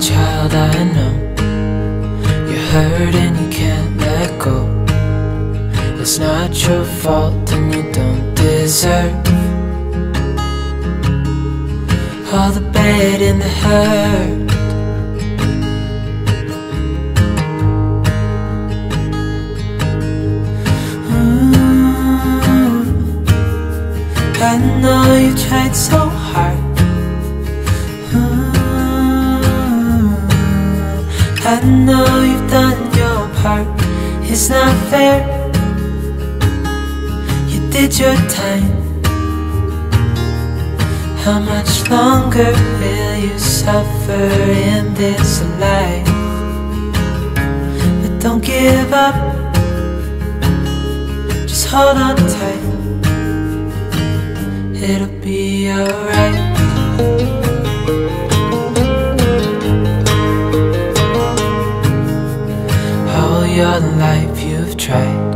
Child, I know you're hurt and you can't let go. It's not your fault and you don't deserve all the bad and the hurt. Ooh, I know you tried so hard. I know you've done your part. It's not fair. You did your time. How much longer will you suffer in this life? But don't give up. Just hold on tight. It'll be alright. Your life you've tried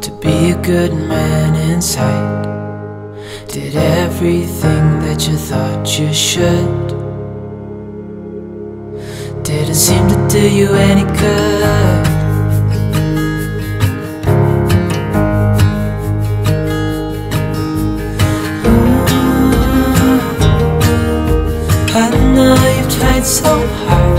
to be a good man inside. Did everything that you thought you should. Didn't seem to do you any good. Ooh, I know you've tried so hard.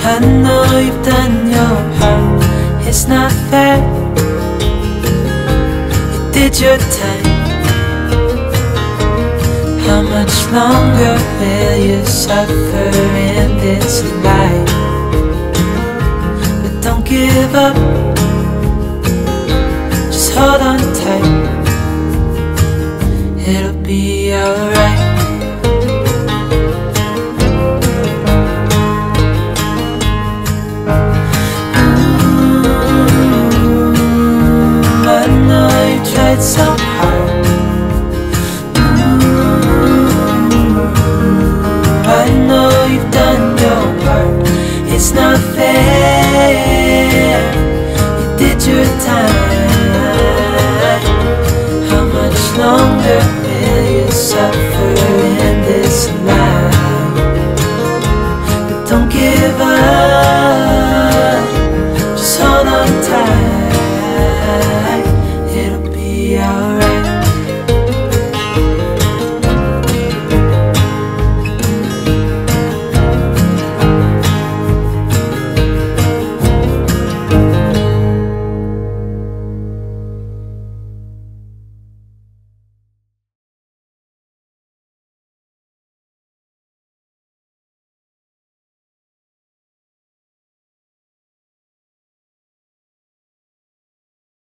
I know you've done your part. It's not fair. You did your time. How much longer will you suffer in this life? But don't give up. Just hold on tight. It'll be alright.